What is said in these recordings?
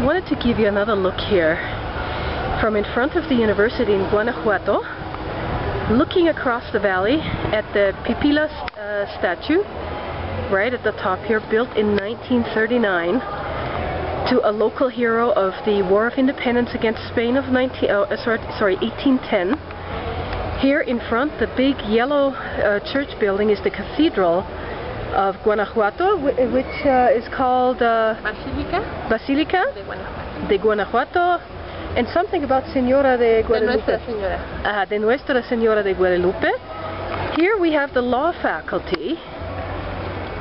Wanted to give you another look here from in front of the university in Guanajuato, looking across the valley at the Pipila statue right at the top here, built in 1939 to a local hero of the War of Independence against Spain of 1810. Here in front, the big yellow church building is the Cathedral of Guanajuato, which is called Basilica de Guanajuato, and something about Señora de Guadalupe. De Nuestra Señora de Guadalupe. Here we have the law faculty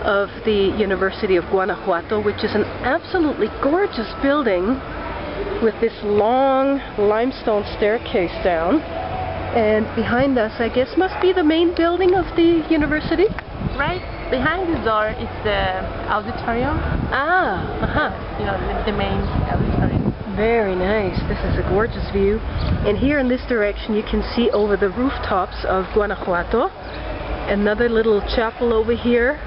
of the University of Guanajuato, which is an absolutely gorgeous building with this long limestone staircase down. And behind us, I guess, must be the main building of the university? Right. Behind the door is the auditorium. Ah, uh-huh. You know, the main auditorium. Very nice. This is a gorgeous view. And here in this direction you can see over the rooftops of Guanajuato. Another little chapel over here.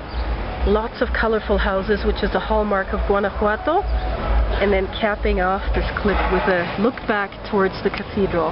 Lots of colorful houses, which is the hallmark of Guanajuato. And then capping off this cliff with a look back towards the cathedral.